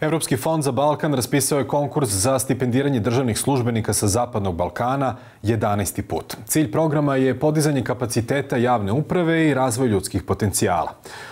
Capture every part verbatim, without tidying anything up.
Evropski fond za Balkan raspisao je konkurs za stipendiranje državnih službenika sa Zapadnog Balkana jedanaesti put. Cilj programa je podizanje kapaciteta javne uprave i razvoj ljudskih potencijala.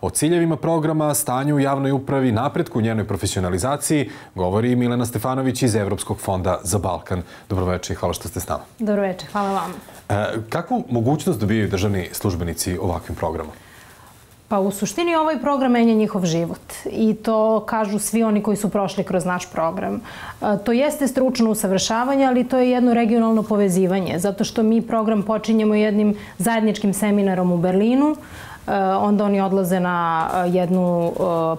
O ciljevima programa, stanju u javnoj upravi, napretku u njenoj profesionalizaciji govori Milena Stefanović iz Evropskog fonda za Balkan. Dobroveče i hvala što ste s nama. Dobroveče, hvala vam. Kakvu mogućnost dobijaju državni službenici ovakvim programom? Pa u suštini ovaj program menja njihov život i to kažu svi oni koji su prošli kroz naš program. To jeste stručno usavršavanje, ali to je jedno regionalno povezivanje, zato što mi program počinjemo jednim zajedničkim seminarom u Berlinu, onda oni odlaze na jednu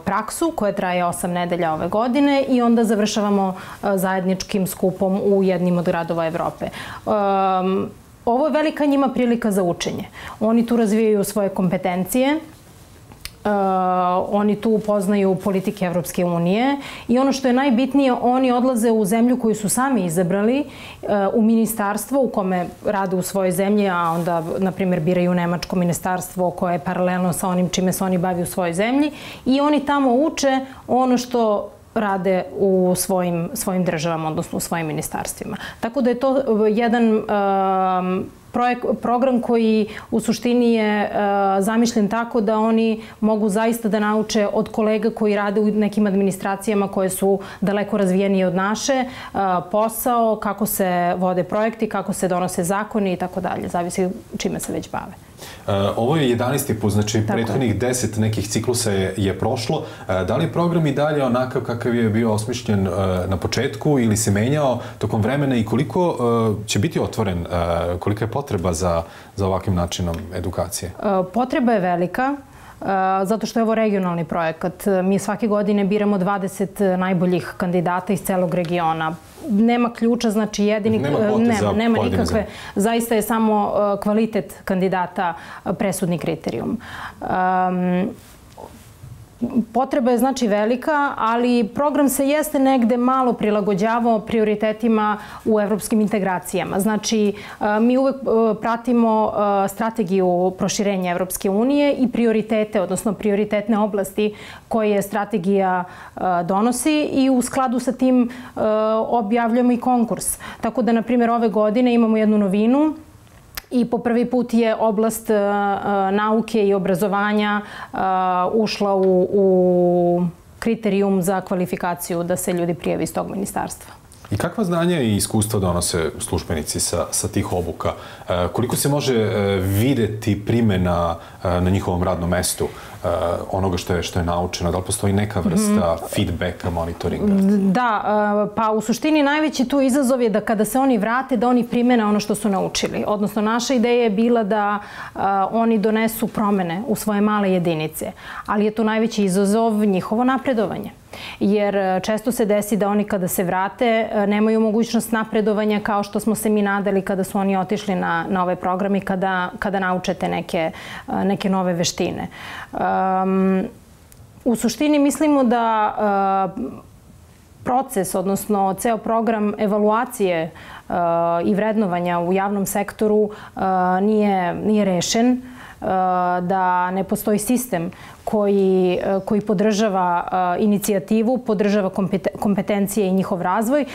praksu koja traje osam nedelja ove godine i onda završavamo zajedničkim skupom u jednim od gradova Evrope. Ovo je velika njima prilika za učenje. Oni tu razvijaju svoje kompetencije, oni tu upoznaju politike Evropske unije i ono što je najbitnije, oni odlaze u zemlju koju su sami izabrali, u ministarstvo u kome rade u svojoj zemlji, a onda, na primjer, biraju nemačko ministarstvo koje je paralelno sa onim čime se oni bavi u svojoj zemlji i oni tamo uče ono što rade u svojim, svojim državama, odnosno u svojim ministarstvima. Tako da je to jedan projekt, program koji u suštini je zamišljen tako da oni mogu zaista da nauče od kolega koji rade u nekim administracijama koje su daleko razvijenije od naše posao, kako se vode projekti, kako se donose zakoni i tako dalje, zavisi čime se već bave. Ovo je jedanaesti put, znači prethodnih deset nekih ciklusa je, je prošlo. Da li je program i dalje onakav kakav je bio osmišljen na početku ili se menjao tokom vremena i koliko će biti otvoren, kolika je potreba za, za ovakvim načinom edukacije? Potreba je velika. Zato što je ovo regionalni projekat. Mi svake godine biramo dvadeset najboljih kandidata iz celog regiona. Nema ključa, znači jedini... Nema kvote za pojedine zemlje. Zaista je samo kvalitet kandidata presudni kriterijum. Potreba je znači velika, ali program se jeste negde malo prilagođavao prioritetima u evropskim integracijama. Znači, mi uvek pratimo strategiju proširenja Evropske unije i prioritete, odnosno prioritetne oblasti koje strategija donosi i u skladu sa tim objavljujemo i konkurs. Tako da, na primjer, ove godine imamo jednu novinu i po prvi put je oblast nauke i obrazovanja ušla u kriterijum za kvalifikaciju da se ljudi prijave iz tog ministarstva. I kakva znanja i iskustva donose službenici sa tih obuka? Koliko se može videti primjena na njihovom radnom mestu onoga što je naučeno? Da li postoji neka vrsta feedbacka, monitoringa? Da, pa u suštini najveći tu izazov je da kada se oni vrate, da oni primene ono što su naučili. Odnosno, naša ideja je bila da oni donesu promene u svoje male jedinice, ali je tu najveći izazov njihovo napredovanje. Jer često se desi da oni kada se vrate nemaju mogućnost napredovanja kao što smo se mi nadali kada su oni otišli na, na ove programe i kada, kada naučete neke, neke nove veštine. Um, u suštini mislimo da uh, proces, odnosno ceo program evaluacije uh, i vrednovanja u javnom sektoru uh, nije, nije rešen, uh, da ne postoji sistem Koji, koji podržava inicijativu, podržava kompetencije i njihov razvoj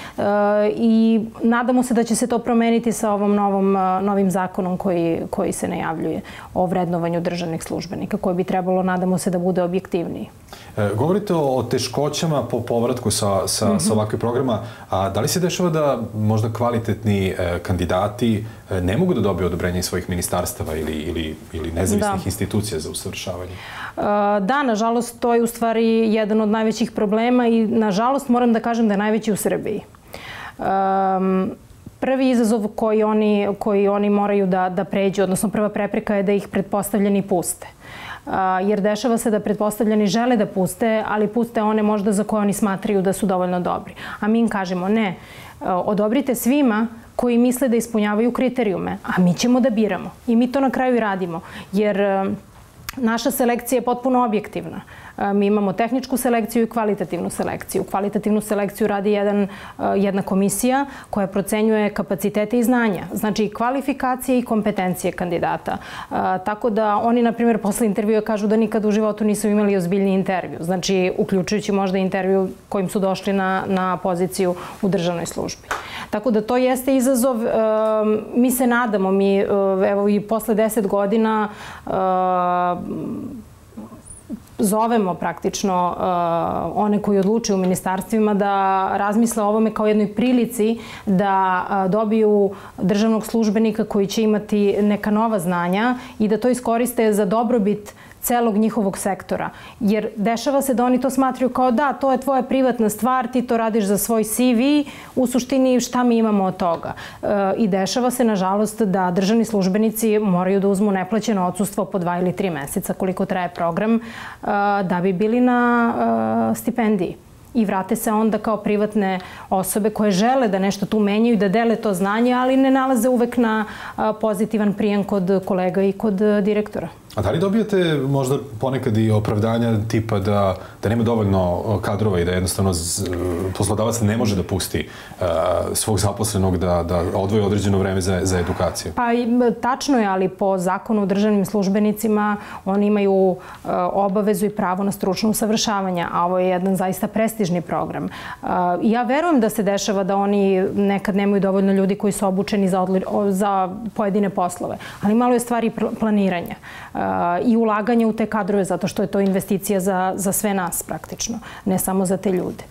i nadamo se da će se to promeniti sa ovom novom, novim zakonom koji, koji se najavljuje o vrednovanju državnih službenika, koji bi trebalo, nadamo se, da bude objektivniji. Govorite o teškoćama po povratku sa, sa, mm-hmm. sa ovakvih programa, a da li se dešava da možda kvalitetni kandidati ne mogu da dobiju odobrenje svojih ministarstava ili, ili, ili nezavisnih da. institucija za usavršavanje? Da, nažalost, to je u stvari jedan od najvećih problema i nažalost moram da kažem da je najveći u Srbiji. Prvi izazov koji oni, koji oni moraju da, da pređu, odnosno prva prepreka je da ih pretpostavljeni puste. Jer dešava se da pretpostavljeni žele da puste, ali puste one možda za koje oni smatraju da su dovoljno dobri. A mi im kažemo ne, odobrite svima koji misle da ispunjavaju kriterijume, a mi ćemo da biramo. I mi to na kraju i radimo, jer naša selekcija je potpuno objektivna. Mi imamo tehničku selekciju i kvalitativnu selekciju. Kvalitativnu selekciju radi jedna komisija koja procenjuje kapacitete i znanja. Znači kvalifikacije i kompetencije kandidata. Tako da oni, na primjer, posle intervjua kažu da nikad u životu nisu imali ozbiljni intervju. Znači, uključujući možda intervju kojim su došli na poziciju u državnoj službi. Tako da to jeste izazov. Mi se nadamo, mi evo i posle deset godina zovemo praktično uh, one koji odlučuju u ministarstvima da razmisle o ovome kao jednoj prilici da uh, dobiju državnog službenika koji će imati neka nova znanja i da to iskoriste za dobrobit celog njihovog sektora. Jer dešava se da oni to smatraju kao da, to je tvoja privatna stvar, ti to radiš za svoj ce ve, u suštini šta mi imamo od toga. E, I dešava se, nažalost, da državni službenici moraju da uzmu neplaćeno odsustvo po dva ili tri meseca, koliko traje program, e, da bi bili na e, stipendiji. I vrate se onda kao privatne osobe koje žele da nešto tu menjaju i da dele to znanje, ali ne nalaze uvek na pozitivan prijem kod kolega i kod direktora. A da li dobijete možda ponekad i opravdanja tipa da nema dovoljno kadrova i da jednostavno poslodavac ne može da pusti svog zaposlenog da odvoji određeno vreme za edukaciju? Pa tačno je, ali po zakonu o državnim službenicima oni imaju obavezu i pravo na stručno usavršavanje, a ovo je jedan zaista prestižni program. Ja verujem da se dešava da oni nekad nemaju dovoljno ljudi koji su obučeni za pojedine poslove, ali malo je stvari planiranja i ulaganje u te kadrove, zato što je to investicija za sve nas praktično, ne samo za te ljude.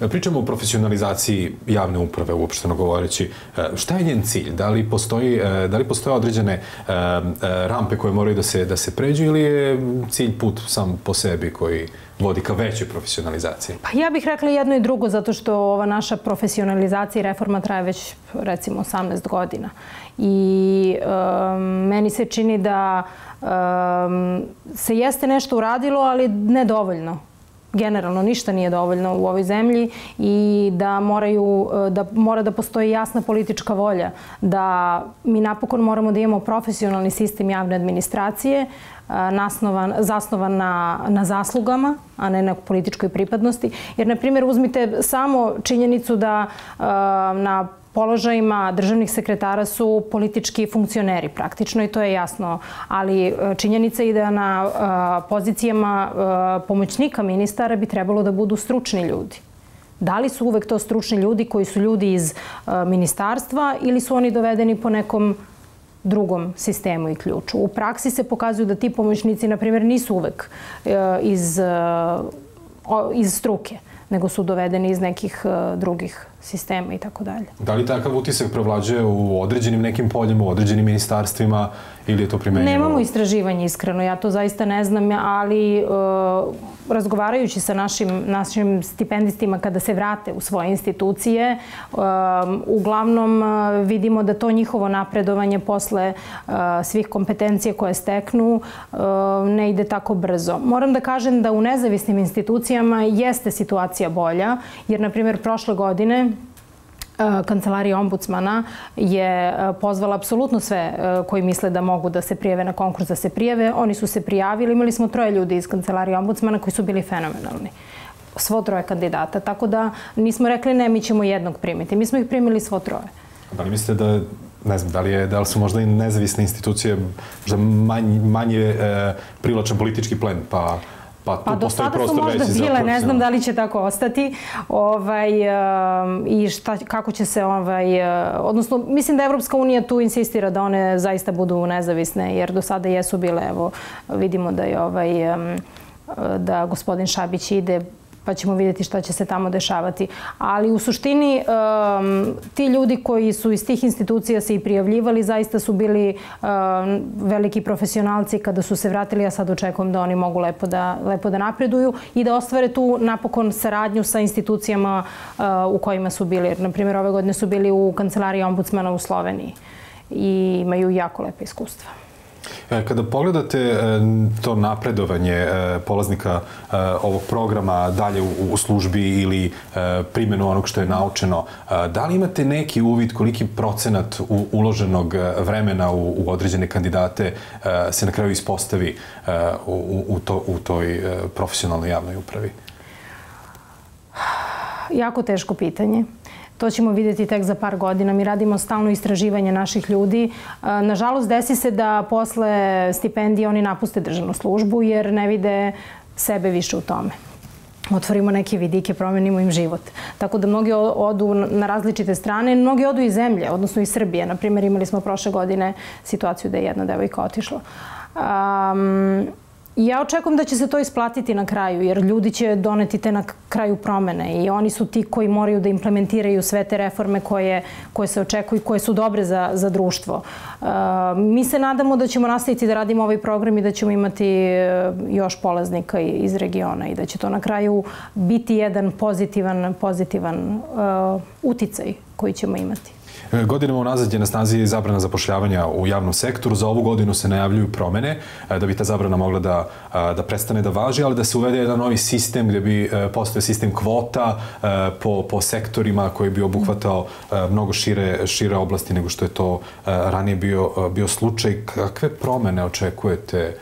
Pričamo o profesionalizaciji javne uprave, uopšteno govoreći. Šta je njen cilj? Da li postoje određene rampe koje moraju da se pređu ili je cilj put sam po sebi koji vodi ka većoj profesionalizaciji? Pa ja bih rekla jedno i drugo, zato što ova naša profesionalizacija i reforma traje već, recimo, osamnaest godina. I meni se čini da se jeste nešto uradilo, ali ne dovoljno. Generalno ništa nije dovoljno u ovoj zemlji i da mora da postoji jasna politička volja, da mi napokon moramo da imamo profesionalni sistem javne administracije zasnovan na zaslugama, a ne na političkoj pripadnosti. Jer, na primjer, uzmite samo činjenicu da na položajima državnih sekretara su politički funkcioneri praktično i to je jasno, ali činjenica je da na pozicijama pomoćnika ministara bi trebalo da budu stručni ljudi. Da li su uvek to stručni ljudi koji su ljudi iz ministarstva ili su oni dovedeni po nekom drugom sistemu i ključu? U praksi se pokazuju da ti pomoćnici, na primjer, nisu uvek iz, iz struke, nego su dovedeni iz nekih drugih sistema i tako dalje. Da li takav utisak provlađuje u određenim nekim poljima, u određenim ministarstvima ili je to primenjivo? Nemamo istraživanje, iskreno. Ja to zaista ne znam, ali razgovarajući sa našim stipendistima kada se vrate u svoje institucije, uglavnom vidimo da to njihovo napredovanje posle svih kompetencije koje steknu ne ide tako brzo. Moram da kažem da u nezavisnim institucijama jeste situacija bolja, jer, na primjer, prošle godine Kancelarija ombudsmana je pozvala apsolutno sve koji misle da mogu da se prijave na konkurs, da se prijave. Oni su se prijavili, imali smo troje ljudi iz Kancelarije ombudsmana koji su bili fenomenalni. Svo troje kandidata, tako da nismo rekli ne, mi ćemo jednog primiti. Mi smo ih primili svo troje. Da li mislite da, ne znam, da li su možda i nezavisne institucije manje privlačan politički plen, pa... Pa do sada su možda bile, ne znam da li će tako ostati i kako će se, odnosno mislim da Evropska unija tu insistira da one zaista budu nezavisne, jer do sada jesu bile, evo vidimo da gospodin Šabić ide, pa ćemo vidjeti šta će se tamo dešavati. Ali u suštini ti ljudi koji su iz tih institucija se i prijavljivali zaista su bili veliki profesionalci kada su se vratili, a sad očekujem da oni mogu lepo da napreduju i da ostvare tu napokon saradnju sa institucijama u kojima su bili. Na primjer, ove godine su bili u Kancelariji ombudsmana u Sloveniji i imaju jako lepe iskustva. Kada pogledate to napredovanje polaznika ovog programa dalje u službi ili primjenu onog što je naučeno, da li imate neki uvid koliki procenat uloženog vremena u određene kandidate se na kraju ispostavi u toj profesionalnoj javnoj upravi? Jako teško pitanje. To ćemo vidjeti tek za par godina. Mi radimo stalno istraživanje naših ljudi. Nažalost, desi se da posle stipendije oni napuste državnu službu jer ne vide sebe više u tome. Otvorimo neke vidike, promenimo im život. Tako da mnogi odu na različite strane, mnogi odu iz zemlje, odnosno iz Srbije. Naprimjer, imali smo prošle godine situaciju da je jedna devojka otišla. Ja očekujem da će se to isplatiti na kraju, jer ljudi će doneti te na kraju promene i oni su ti koji moraju da implementiraju sve te reforme koje, koje se očekuju i koje su dobre za, za društvo. E, mi se nadamo da ćemo nastaviti da radimo ovaj program i da ćemo imati još polaznika iz regiona i da će to na kraju biti jedan pozitivan, pozitivan e, uticaj koji ćemo imati. Godinama unazad je na snazi zabrana zapošljavanja u javnom sektoru. Za ovu godinu se najavljuju promene da bi ta zabrana mogla da, da prestane da važi, ali da se uvede jedan novi sistem gdje bi postoje sistem kvota po, po sektorima koji bi obuhvatao mnogo šire, šire oblasti nego što je to ranije bio, bio slučaj. Kakve promene očekujete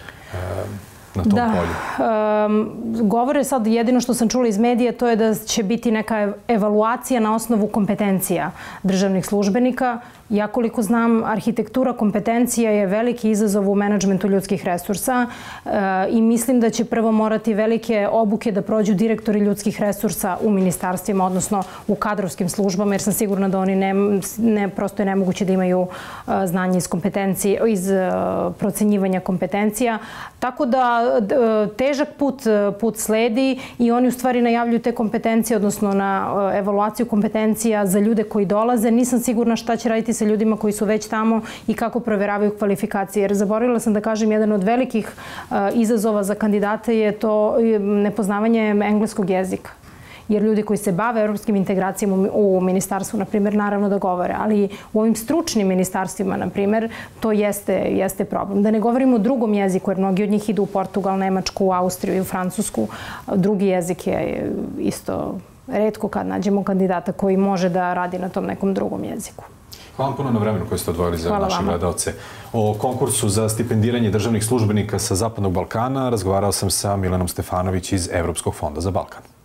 na tom polju? Um, govore sad, jedino što sam čula iz medija, to je da će biti neka evaluacija na osnovu kompetencija državnih službenika. Ja koliko znam, arhitektura kompetencija je veliki izazov u menadžmentu ljudskih resursa uh, i mislim da će prvo morati velike obuke da prođu direktori ljudskih resursa u ministarstvima, odnosno u kadrovskim službama, jer sam sigurna da oni ne, ne, prosto je nemoguće da imaju uh, znanje iz, iz uh, procenjivanja kompetencija. Tako da težak put, put sledi i oni u stvari najavljuju te kompetencije, odnosno na evaluaciju kompetencija za ljude koji dolaze. Nisam sigurna šta će raditi sa ljudima koji su već tamo i kako proveravaju kvalifikacije. Jer zaboravila sam da kažem, jedan od velikih izazova za kandidate je to nepoznavanje engleskog jezika. Jer ljudi koji se bave evropskim integracijama u ministarstvu, na primjer, naravno da govore, ali u ovim stručnim ministarstvima, na primjer, to jeste, jeste problem. Da ne govorimo o drugom jeziku, jer mnogi od njih idu u Portugal, Nemačku, Austriju i u Francusku. Drugi jezik je isto retko kad nađemo kandidata koji može da radi na tom nekom drugom jeziku. Hvala vam puno na vremenu koje ste odvojili za naše gledalce. O konkursu za stipendiranje državnih službenika sa Zapadnog Balkana razgovarao sam sa Milenom Stefanović iz Evropskog fonda za Balkan.